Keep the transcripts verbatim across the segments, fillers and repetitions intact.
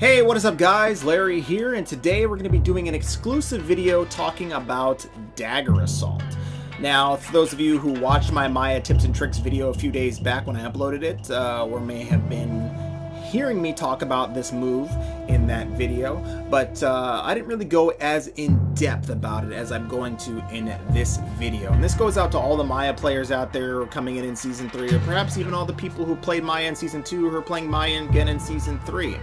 Hey, what is up guys? Larry here, and today we're going to be doing an exclusive video talking about Dagger Assault. Now, for those of you who watched my Maya tips and tricks video a few days back when I uploaded it, uh, or may have been hearing me talk about this move in that video, but uh, I didn't really go as in-depth about it as I'm going to in this video. And this goes out to all the Maya players out there coming in in Season three, or perhaps even all the people who played Maya in Season two who are playing Maya again in Season three.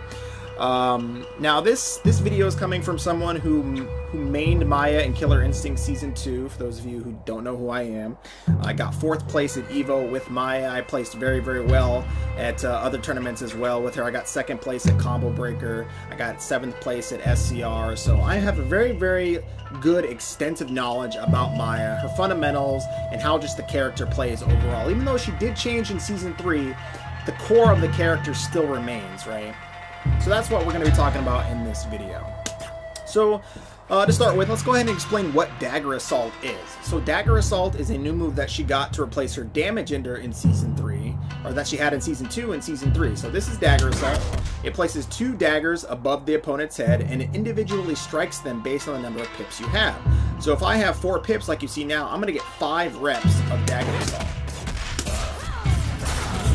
Um, now this this video is coming from someone who who mained Maya in Killer Instinct Season two. For those of you who don't know who I am, I got fourth place at EVO with Maya. I placed very, very well at uh, other tournaments as well with her. I got second place at Combo Breaker. I got seventh place at S C R. So I have a very, very good, extensive knowledge about Maya, her fundamentals, and how just the character plays overall. Even though she did change in Season three, the core of the character still remains, right? So that's what we're going to be talking about in this video. So uh, to start with, let's go ahead and explain what Dagger Assault is. So Dagger Assault is a new move that she got to replace her Damage Ender in Season three, or that she had in Season two and Season three. So this is Dagger Assault. It places two daggers above the opponent's head, and it individually strikes them based on the number of pips you have. So if I have four pips like you see now, I'm going to get five reps of Dagger Assault.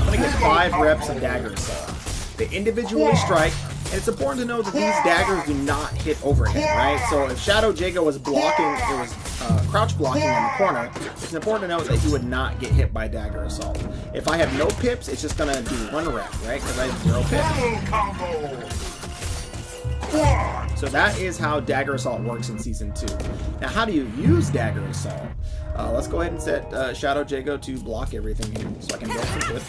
I'm going to get five reps of Dagger Assault. They individually strike, and it's important to know that these daggers do not hit overhead, right? So if Shadow Jago was blocking, it was uh, crouch blocking in the corner, it's important to know that he would not get hit by Dagger Assault. If I have no pips, it's just going to do one rep, right? Because I have zero pips. So that is how Dagger Assault works in Season two. Now, how do you use Dagger Assault? Uh, let's go ahead and set uh, Shadow Jago to block everything here, so I can go through it.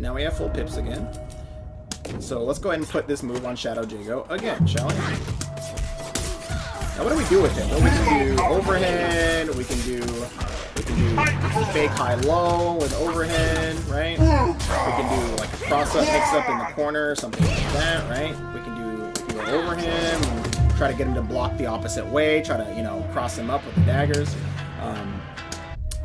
Now we have full pips again. So let's go ahead and put this move on Shadow Jago again, shall we? Now what do we do with it? Well, we can do overhead, we can do, we can do fake high-low with overhead, right? We can do like a cross-up, mix-up in the corner, something like that, right? We can do, we can do overhead, try to get him to block the opposite way, try to, you know, cross him up with the daggers. Um,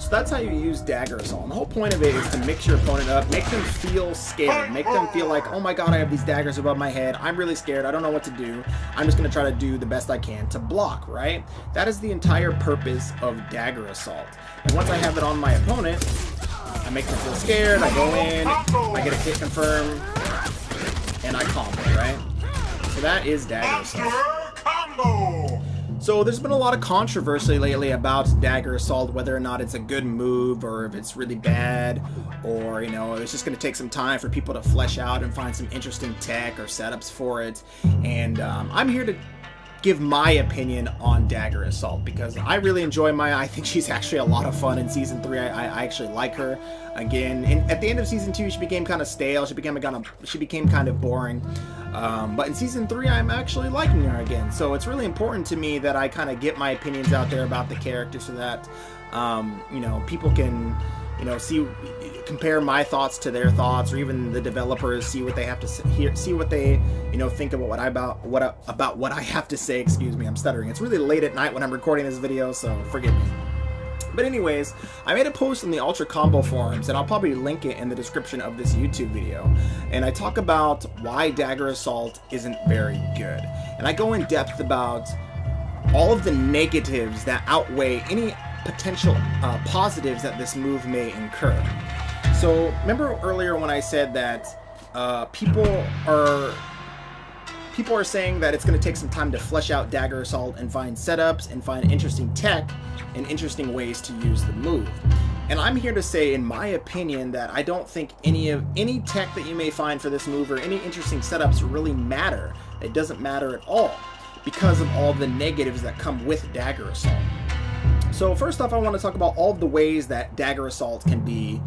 So that's how you use Dagger Assault. And the whole point of it is to mix your opponent up, make them feel scared, make them feel like, oh my god, I have these daggers above my head, I'm really scared, I don't know what to do, I'm just going to try to do the best I can to block, right? That is the entire purpose of Dagger Assault. And once I have it on my opponent, I make them feel scared, I go in, I get a hit confirm, and I combo, right? So that is Dagger Assault. So there's been a lot of controversy lately about Dagger Assault, whether or not it's a good move, or if it's really bad, or, you know, it's just going to take some time for people to flesh out and find some interesting tech or setups for it. And um, I'm here to give my opinion on Dagger Assault, because I really enjoy Maya. I think she's actually a lot of fun in Season three. I, I actually like her. Again, and at the end of Season two, she became kind of stale. She became, a kind of, she became kind of boring. Um, but in Season three, I'm actually liking her again, so it's really important to me that I kind of get my opinions out there about the character, so that, um, you know, people can, you know, see, compare my thoughts to their thoughts, or even the developers see what they have to hear, see what they, you know, think about what I about what I, about what I have to say. Excuse me, I'm stuttering. It's really late at night when I'm recording this video, so forgive me. But anyways, I made a post on the Ultra Combo forums, and I'll probably link it in the description of this YouTube video, and I talk about why Dagger Assault isn't very good. And I go in depth about all of the negatives that outweigh any potential uh, positives that this move may incur. So remember earlier when I said that uh, people are... People are saying that it's going to take some time to flesh out Dagger Assault and find setups and find interesting tech and interesting ways to use the move. And I'm here to say, in my opinion, that I don't think any of any tech that you may find for this move or any interesting setups really matter. It doesn't matter at all because of all the negatives that come with Dagger Assault. So first off, I want to talk about all the ways that Dagger Assault can be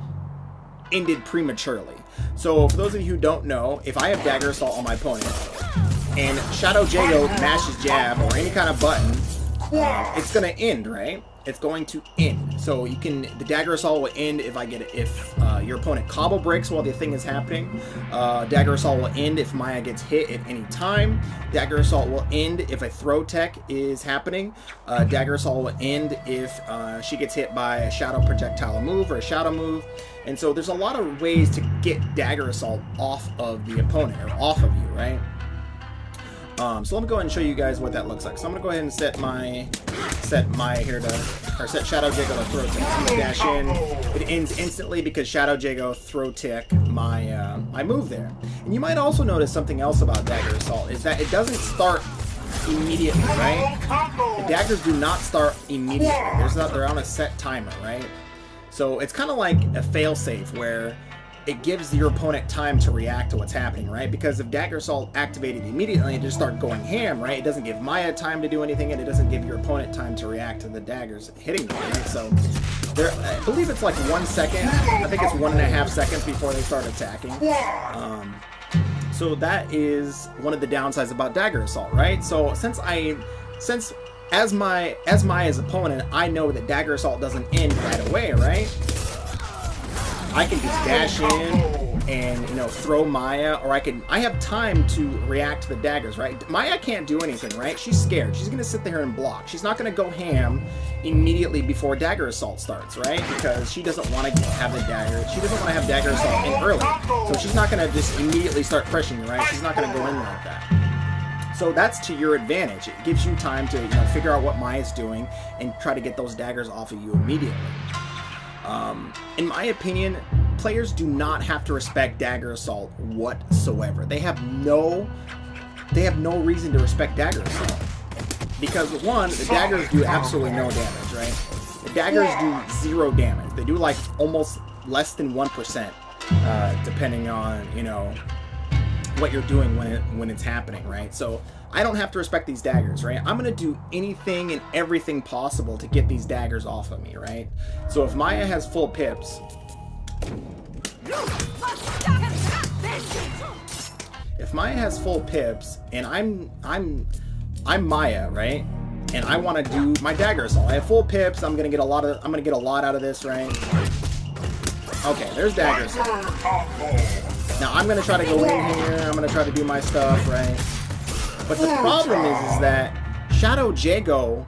ended prematurely. So for those of you who don't know, if I have Dagger Assault on my opponent, and Shadow Jago mashes jab or any kind of button, uh, it's going to end, right? it's going to end. So you can, the Dagger Assault will end if I get it, if uh, your opponent combo breaks while the thing is happening. Uh, Dagger Assault will end if Maya gets hit at any time. Dagger Assault will end if a throw tech is happening. Uh, Dagger Assault will end if uh, she gets hit by a shadow projectile move or a shadow move. And so there's a lot of ways to get Dagger Assault off of the opponent or off of you, right? Um, so let me go ahead and show you guys what that looks like. So I'm gonna go ahead and set my set Maya here to, or set Shadow Jago to throw tick. So dash in. It ends instantly because Shadow Jago throw tick my uh, my move there. And you might also notice something else about Dagger Assault is that it doesn't start immediately, right? The daggers do not start immediately. There's not, they're on a set timer, right? So it's kind of like a failsafe where it gives your opponent time to react to what's happening, right? Because if Dagger Assault activated immediately and just start going ham, right? It doesn't give Maya time to do anything, and it doesn't give your opponent time to react to the daggers hitting them, right? So there, I believe it's like one second. I think it's one and a half seconds before they start attacking. Um, so that is one of the downsides about Dagger Assault, right? So since I, since as my, as Maya's opponent, I know that Dagger Assault doesn't end right away, right? I can just dash in and, you know, throw Maya, or I can, I have time to react to the daggers, right? Maya can't do anything, right? She's scared. She's going to sit there and block. She's not going to go ham immediately before Dagger Assault starts, right? Because she doesn't want to have the dagger. She doesn't want to have Dagger Assault in early. So she's not going to just immediately start pressuring you, right? She's not going to go in like that. So that's to your advantage. It gives you time to, you know, figure out what Maya's doing and try to get those daggers off of you immediately. Um, in my opinion, players do not have to respect Dagger Assault whatsoever. They have no, they have no reason to respect Dagger Assault. Because one, the daggers do absolutely no damage, right? The daggers do zero damage. They do like almost less than one percent, uh, depending on, you know, what you're doing when it, when it's happening, right? So I don't have to respect these daggers, right? I'm gonna do anything and everything possible to get these daggers off of me, right? So if Maya has full pips, if Maya has full pips, and I'm I'm I'm Maya, right? And I want to do my Dagger Assault. I have full pips. I'm gonna get a lot of I'm gonna get a lot out of this, right? Okay, there's Dagger Assault. Now I'm gonna try to go in here. I'm gonna try to do my stuff, right? But the problem is, is that Shadow Jago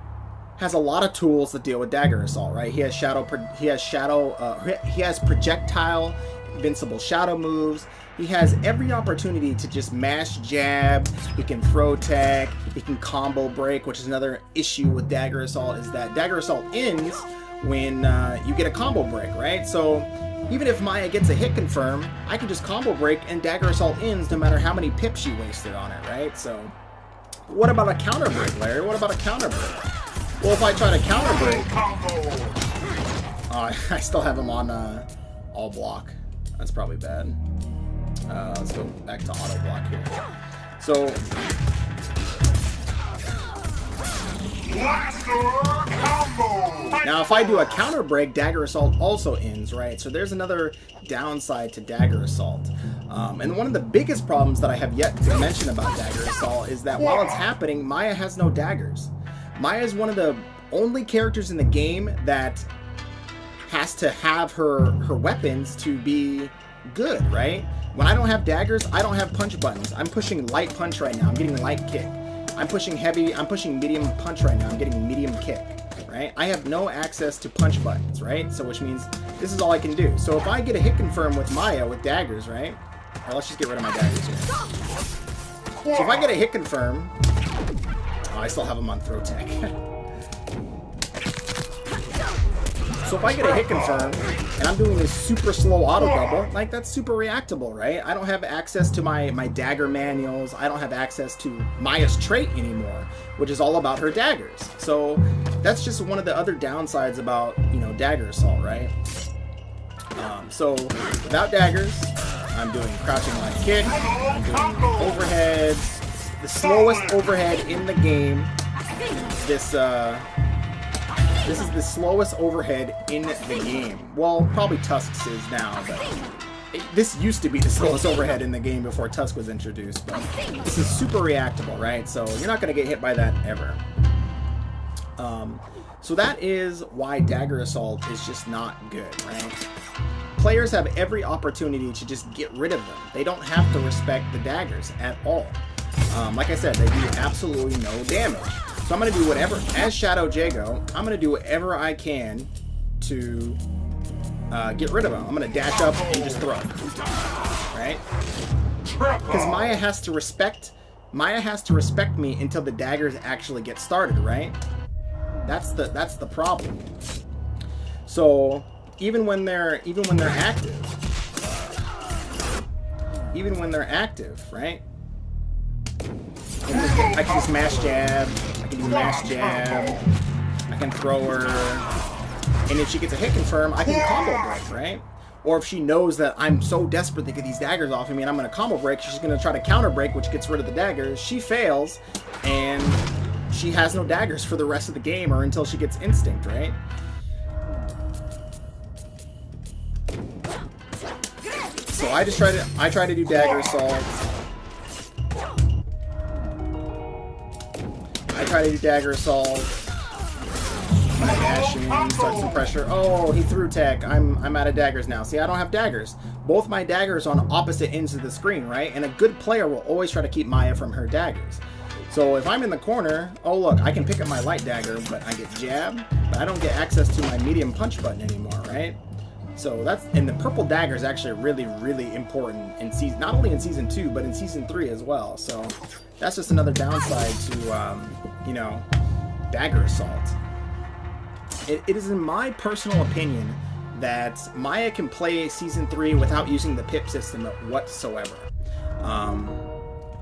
has a lot of tools to deal with Dagger Assault, right? He has shadow, he has shadow, uh, he has projectile, invincible shadow moves. He has every opportunity to just mash jab. He can throw tech. He can combo break, which is another issue with Dagger Assault, is that Dagger Assault ends when uh, you get a combo break, right? So even if Maya gets a hit confirm, I can just combo break and Dagger Assault ends no matter how many pips she wasted on it, right? So what about a counter break, Larry? What about a counter break? Well, if I try to counter break, uh, I still have him on uh, all block. That's probably bad. Uh, let's go back to auto block here. So now if I do a counter break, Dagger Assault also ends, right? So there's another downside to Dagger Assault. Um, and one of the biggest problems that I have yet to mention about Dagger Assault is that while it's happening, Maya has no daggers. Maya is one of the only characters in the game that has to have her, her weapons to be good, right? When I don't have daggers, I don't have punch buttons. I'm pushing light punch right now. I'm getting light kick. I'm pushing heavy, I'm pushing medium punch right now, I'm getting medium kick, right? I have no access to punch buttons, right? So which means this is all I can do. So if I get a hit confirm with Maya with daggers, right? Or let's just get rid of my daggers here. So if I get a hit confirm, oh, I still have them on throw tech. So if I get a hit confirm, and I'm doing this super slow auto double, like that's super reactable, right? I don't have access to my, my dagger manuals. I don't have access to Maya's trait anymore, which is all about her daggers. So that's just one of the other downsides about, you know, Dagger Assault, right? Um, so without daggers, I'm doing crouching line kick, I'm doing overheads, the slowest overhead in the game, this, uh... This is the slowest overhead in the game. Well, probably Tusk's is now, but it, this used to be the slowest overhead in the game before Tusk was introduced. But this is super reactable, right? So you're not going to get hit by that ever. Um, so that is why Dagger Assault is just not good, right? Players have every opportunity to just get rid of them. They don't have to respect the daggers at all. Um, like I said, they do absolutely no damage. So I'm going to do whatever, as Shadow Jago, I'm going to do whatever I can to uh, get rid of them. I'm going to dash up and just throw, right? Because Maya has to respect, Maya has to respect me until the daggers actually get started, right? That's the that's the problem. So even when they're even when they're active, even when they're active, right? I can, just, I can just mash jab. I can do mash jab. I can throw her, and if she gets a hit confirm, I can combo break, right? Or if she knows that I'm so desperate to get these daggers off of me and I'm going to combo break, she's going to try to counter break, which gets rid of the daggers. She fails, and she has no daggers for the rest of the game or until she gets instinct, right? So I just try to I try to do dagger assaults. I try to do dagger assault. I'm dashing, start some pressure. Oh, he threw tech. I'm I'm out of daggers now. See, I don't have daggers. Both my daggers are on opposite ends of the screen, right? And a good player will always try to keep Maya from her daggers. So if I'm in the corner, oh look, I can pick up my light dagger, but I get jabbed, but I don't get access to my medium punch button anymore, right? So that's, and the purple dagger is actually really, really important in season, not only in season two, but in season three as well. So that's just another downside to, um, you know, Dagger Assault. It, it is in my personal opinion that Maya can play season three without using the pip system whatsoever. Um,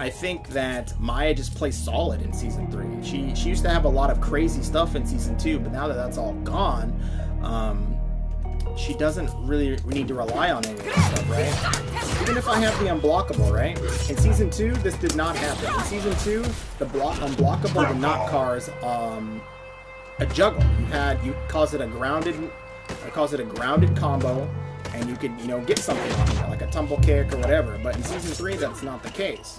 I think that Maya just plays solid in season three. She she used to have a lot of crazy stuff in season two, but now that that's all gone, um, she doesn't really need to rely on any of that stuff, right? Even if I have the unblockable, right? In season two, this did not happen. In season two, the block unblockable did not cause um, a juggle. You had you caused it a grounded, I caused it a grounded combo, and you could you know get something on it, like a tumble kick or whatever. But in season three, that's not the case.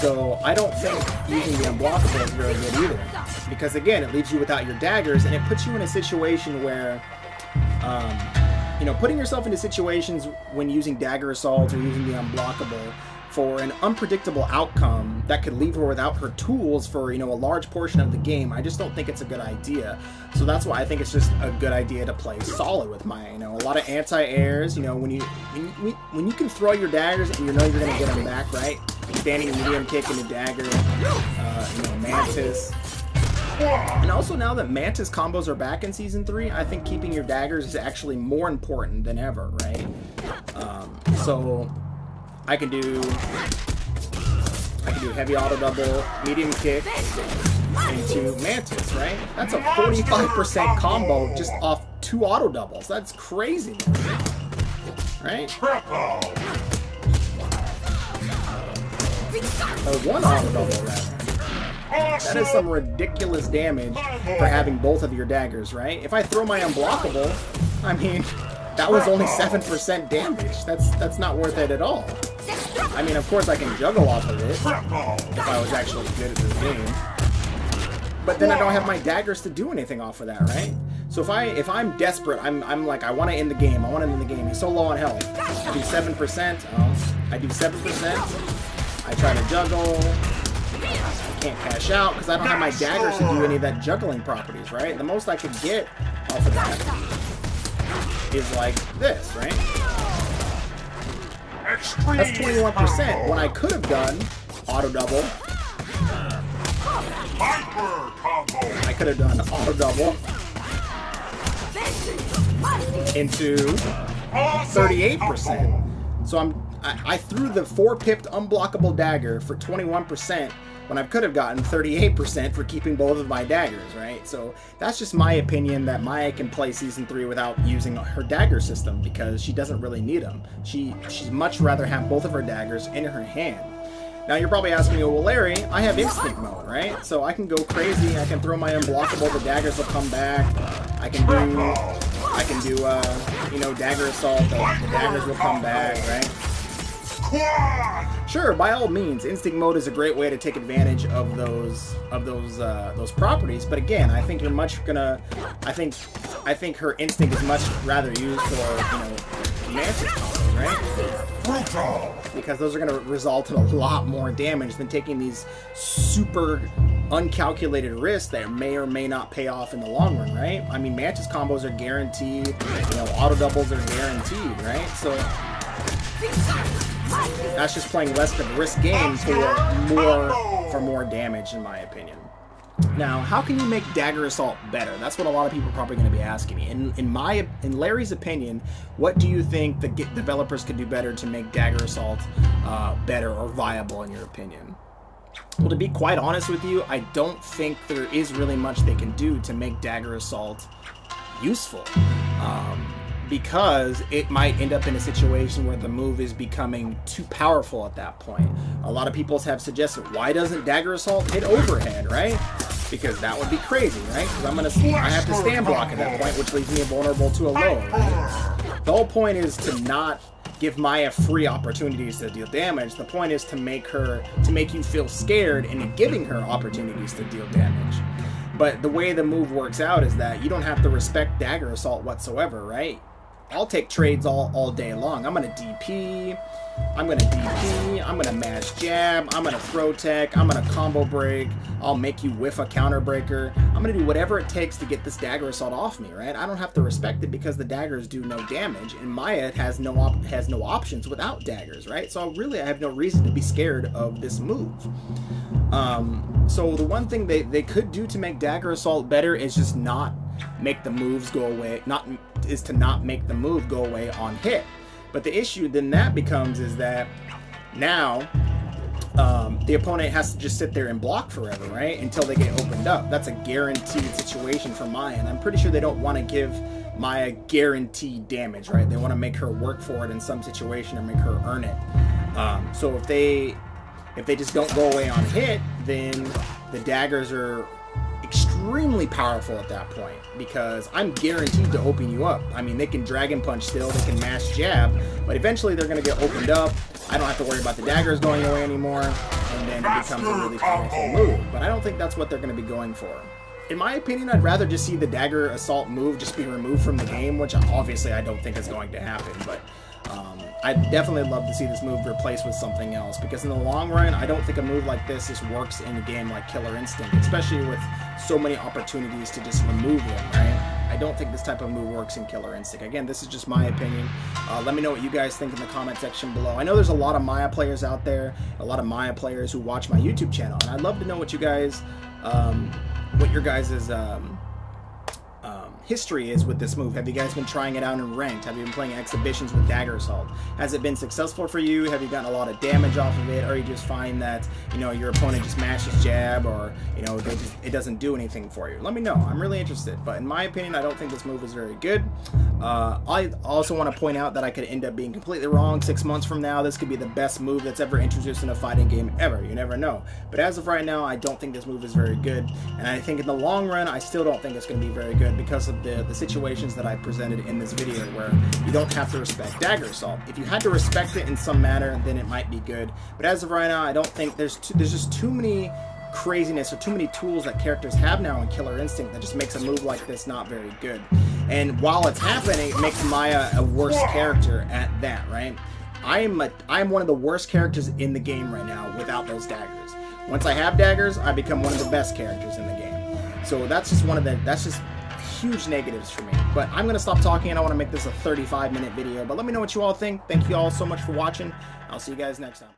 So I don't think using the unblockable is very good either, because again, it leaves you without your daggers, and it puts you in a situation where, um, you know, putting yourself into situations when using dagger assault or using the unblockable for an unpredictable outcome that could leave her without her tools for, you know, a large portion of the game. I just don't think it's a good idea. So that's why I think it's just a good idea to play solid with Maya. You know, a lot of anti-airs, you know, when you, when you, when you can throw your daggers and you know you're going to get them back, right? Standing medium kick and a dagger, uh, you know, Mantis. And also now that Mantis combos are back in Season three, I think keeping your daggers is actually more important than ever, right? Um, so I can do, I can do heavy auto double, medium kick, into Mantis, right? That's a forty-five percent combo just off two auto doubles. That's crazy, right? Or one auto double, rather. That is some ridiculous damage for having both of your daggers, right? If I throw my unblockable, I mean, that was only seven percent damage. That's that's not worth it at all. I mean, of course I can juggle off of it if I was actually good at this game. But then I don't have my daggers to do anything off of that, right? So if I if I'm desperate, I'm I'm like I want to end the game. I want to end the game. He's so low on health. I do seven percent. Oh, I do seven percent. I try to juggle, I can't cash out because I don't have my daggers to do any of that juggling properties, right? The most I could get off of that is like this, right? That's twenty-one percent when I could have done auto-double. I could have done auto-double into thirty-eight percent. So I'm I threw the four-pipped unblockable dagger for twenty-one percent when I could have gotten thirty-eight percent for keeping both of my daggers, right? So that's just my opinion that Maya can play Season three without using her dagger system because she doesn't really need them. She, she'd much rather have both of her daggers in her hand. Now you're probably asking me, well, Larry, I have instinct mode, right? So I can go crazy, I can throw my unblockable, the daggers will come back, I can do, I can do, uh, you know, dagger assault, the, the daggers will come back, right? Sure, by all means, instinct mode is a great way to take advantage of those of those uh, those properties. But again, I think you're much gonna. I think I think her instinct is much rather used for, you know, Mantis powers, right? Brutal. Because those are gonna result in a lot more damage than taking these super uncalculated risks that may or may not pay off in the long run, right? I mean, Mantis combos are guaranteed. You know, auto doubles are guaranteed, right? So. That's just playing less of a risk game for more for more damage, in my opinion. Now, how can you make Dagger Assault better? That's what a lot of people are probably going to be asking me. In in my in Larry's opinion, what do you think the developers could do better to make Dagger Assault uh, better or viable, in your opinion? Well, to be quite honest with you, I don't think there is really much they can do to make Dagger Assault useful. Um, Because it might end up in a situation where the move is becoming too powerful at that point. A lot of people have suggested, why doesn't Dagger Assault hit overhead, right? Because that would be crazy, right? Because I'm gonna, I have to stand block at that point, which leaves me vulnerable to a low. Right? The whole point is to not give Maya free opportunities to deal damage. The point is to make her, to make you feel scared into giving her opportunities to deal damage. But the way the move works out is that you don't have to respect Dagger Assault whatsoever, right? I'll take trades all, all day long. I'm going to D P, I'm going to D P, I'm going to mash jab, I'm going to throw tech, I'm going to combo break, I'll make you whiff a counter breaker. I'm going to do whatever it takes to get this Dagger Assault off me, right? I don't have to respect it because the daggers do no damage, and Maya has no, op has no options without daggers, right? So really I have no reason to be scared of this move. Um, so the one thing they, they could do to make Dagger Assault better is just not make the moves go away, not is to not make the move go away on hit. But the issue then that becomes is that now um, the opponent has to just sit there and block forever, right? Until they get opened up. That's a guaranteed situation for Maya, and I'm pretty sure they don't want to give Maya guaranteed damage, right? They want to make her work for it in some situation and make her earn it. Um, so if they if they just don't go away on hit, then the daggers are extremely powerful at that point, because I'm guaranteed to open you up. I mean, they can dragon punch still, they can mash jab, but eventually they're going to get opened up. I don't have to worry about the daggers going away anymore, and then it becomes a really powerful move. But I don't think that's what they're going to be going for. In my opinion, I'd rather just see the Dagger Assault move just be removed from the game, which obviously I don't think is going to happen, but um, I'd definitely love to see this move replaced with something else, because in the long run, I don't think a move like this just works in a game like Killer Instinct, especially with so many opportunities to just remove them, right? I don't think this type of move works in Killer Instinct. Again, this is just my opinion. Uh, let me know what you guys think in the comment section below. I know there's a lot of Maya players out there, a lot of Maya players who watch my YouTube channel, and I'd love to know what you guys... Um, what your guys' um, um, history is with this move. Have you guys been trying it out in ranked? Have you been playing exhibitions with Dagger Assault? Has it been successful for you? Have you gotten a lot of damage off of it? Or you just find that, you know, your opponent just mashes jab, or, you know, they just, it doesn't do anything for you? Let me know. I'm really interested. But in my opinion, I don't think this move is very good. Uh, I also want to point out that I could end up being completely wrong. Six months from now, this could be the best move that's ever introduced in a fighting game ever. You never know. But as of right now, I don't think this move is very good. And I think in the long run, I still don't think it's going to be very good because of the, the situations that I presented in this video where you don't have to respect Dagger Assault. If you had to respect it in some manner, then it might be good. But as of right now, I don't think there's too, there's just too many... craziness or too many tools that characters have now in Killer Instinct that just makes a move like this not very good. And while it's happening, it makes Maya a worse character at that, right? I'm a, I'm one of the worst characters in the game right now without those daggers. Once I have daggers, I become one of the best characters in the game. So that's just one of the, that's just huge negatives for me. But I'm gonna stop talking, and I want to make this a thirty-five minute video. But let me know what you all think. Thank you all so much for watching. I'll see you guys next time.